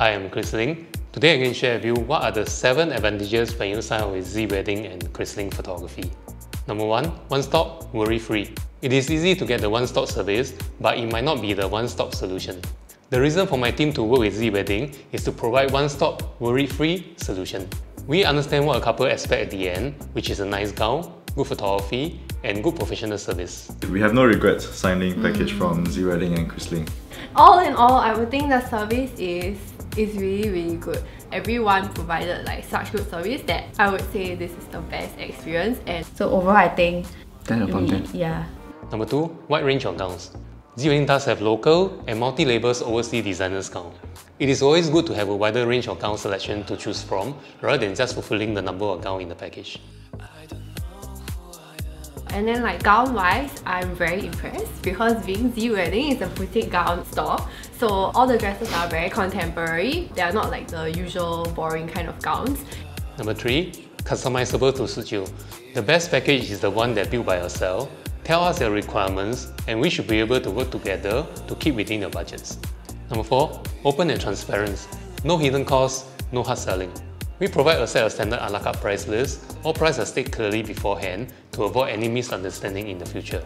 I am Chris Ling. Today I'm going to share with you what are the 7 advantages when you sign up with Z Wedding and Chris Ling Photography. Number 1. One-stop, worry-free. It is easy to get the one-stop service, but it might not be the one-stop solution. The reason for my team to work with Z Wedding is to provide one-stop, worry-free solution. We understand what a couple expect at the end, which is a nice gown, good photography, and good professional service. We have no regrets signing package from Z Wedding and Chris Ling. All in all, I would think the service is really good. Everyone provided like such good service that I would say this is the best experience, and so overall I think 10 upon 10. Yeah. Number 2, wide range of gowns. Z Wedding does have local and multi-labels overseas designers gown. It is always good to have a wider range of gown selection to choose from rather than just fulfilling the number of gowns in the package. And then like gown-wise, I'm very impressed because being Z Wedding is a boutique gown store, so all the dresses are very contemporary. They are not like the usual boring kind of gowns. Number 3, customizable to suit you. The best package is the one that built by yourself. Tell us your requirements and we should be able to work together to keep within your budgets. Number 4, open and transparent. No hidden costs, no hard selling. We provide a set of standard a la carte price lists. All prices are stated clearly beforehand to avoid any misunderstanding in the future.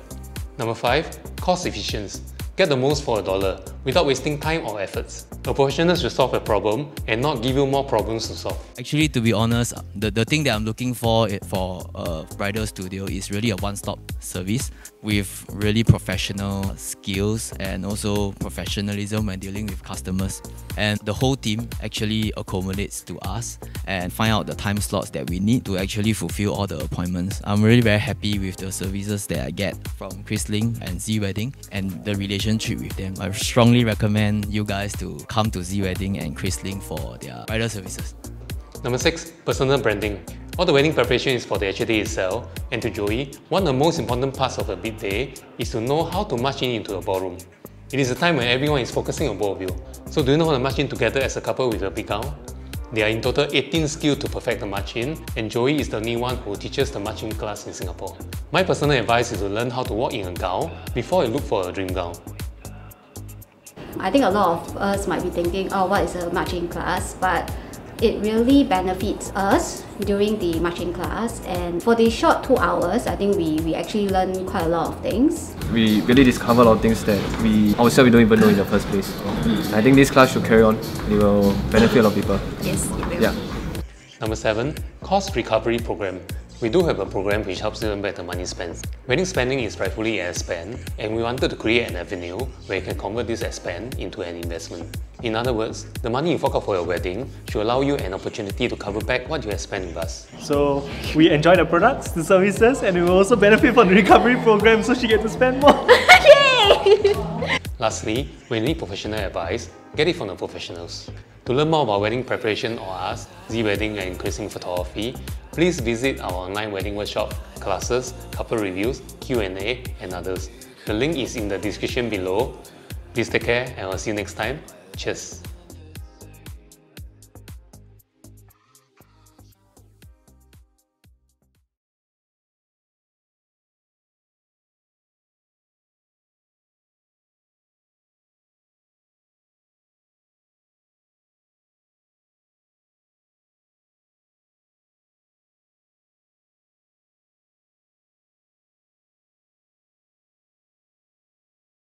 Number 5, cost efficiency. Get the most for a dollar without wasting time or efforts. A professional should solve a problem and not give you more problems to solve. Actually, to be honest, the thing that I'm looking for a bridal studio is really a one-stop service with really professional skills and also professionalism when dealing with customers. And the whole team actually accommodates to us and find out the time slots that we need to actually fulfill all the appointments. I'm really very happy with the services that I get from Chris Ling and Z Wedding and the relationship with them. I strongly recommend you guys to come to Z Wedding and Chris Ling for their bridal services. Number 6, personal branding. All the wedding preparation is for the actual day itself, and to Joey, one of the most important parts of a big day is to know how to march into a ballroom. It is a time when everyone is focusing on both of you. So do you know how to march in together as a couple with a big gown? There are in total 18 skills to perfect the march-in, and Joey is the only one who teaches the march-in class in Singapore. My personal advice is to learn how to walk in a gown before you look for a dream gown. I think a lot of us might be thinking, oh, what is a march-in class? But it really benefits us during the march-in class, and for the short 2 hours, I think we actually learn quite a lot of things. We really discover a lot of things that we ourselves don't even know in the first place. So I think this class should carry on. It will benefit a lot of people. Yes, it will. Yeah. Number 7, cost recovery program. We do have a program which helps you earn back the money spent. Wedding spending is rightfully an expense, and we wanted to create an avenue where you can convert this expense into an investment. In other words, the money you fork out for your wedding should allow you an opportunity to cover back what you have spent with us. So we enjoy the products, the services, and we will also benefit from the recovery program, so she gets to spend more. Yay! Lastly, when you need professional advice, get it from the professionals. To learn more about wedding preparation or us, Z Wedding and Chris Ling Photography, please visit our online wedding workshop, classes, couple reviews, Q&A, and others. The link is in the description below. Please take care and I'll see you next time. Cheers!